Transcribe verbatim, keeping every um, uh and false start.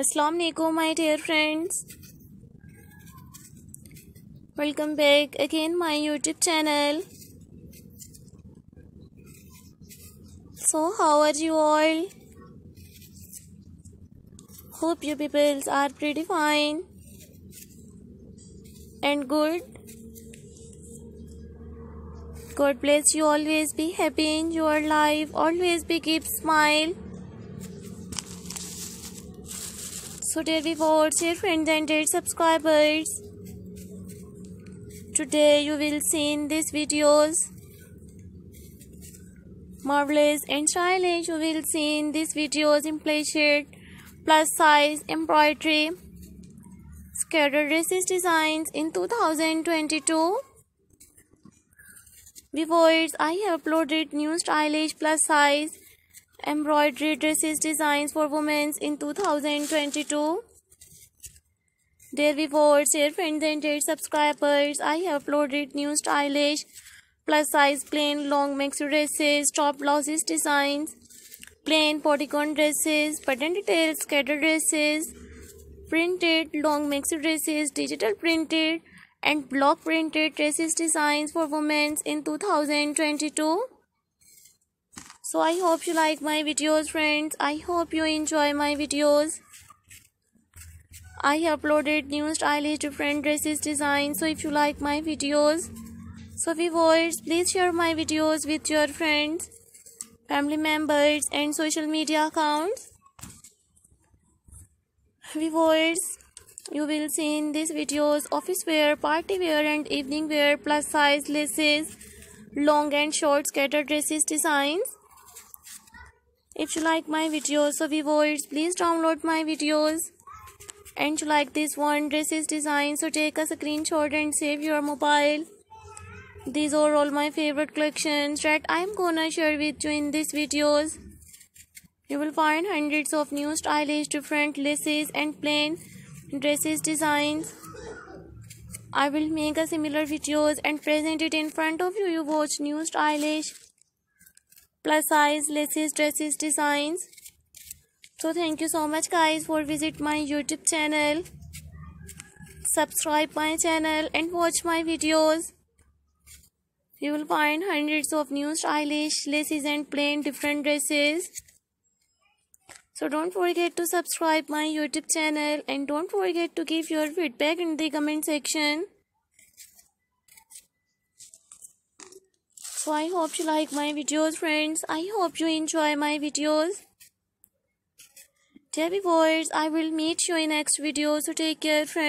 Assalamu alaikum, my dear friends. Welcome back again my YouTube channel. So how are you all? Hope you people are pretty fine and good. God bless you. Always be happy in your life. Always be keep smile. So dear viewers, dear friends and dear subscribers, today you will see in these videos marvelous and stylish. You will see in these videos in play shirt, plus size, embroidery, scattered dresses designs in two thousand twenty-two. Viewers, I have uploaded new stylish plus size embroidery dresses designs for women in two thousand twenty-two. Dear viewers, dear friends and dear subscribers, I have uploaded new stylish plus size plain long maxi dresses, top blouses designs, plain bodycon dresses, pattern details, scattered dresses, printed long maxi dresses, digital printed and block printed dresses designs for women in two thousand twenty-two. So I hope you like my videos, friends. I hope you enjoy my videos. I have uploaded new stylish different dresses designs. So if you like my videos, so viewers, please share my videos with your friends, family members and social media accounts. Viewers, you will see in these videos office wear, party wear and evening wear, plus size laces, long and short scattered dresses designs. If you like my videos, so viewers, please download my videos. And you like this one dresses design, so take a screenshot and save your mobile. These are all my favorite collections that I am gonna share with you in these videos. You will find hundreds of new stylish different laces and plain dresses designs. I will make a similar videos and present it in front of you. You watch new stylish plus size laces dresses designs. So thank you so much guys for visit my YouTube channel, subscribe my channel and watch my videos. You will find hundreds of new stylish laces and plain different dresses. So don't forget to subscribe my YouTube channel and don't forget to give your feedback in the comment section. So I hope you like my videos, friends. I hope you enjoy my videos. Dear viewers, I will meet you in next video. So take care, friends.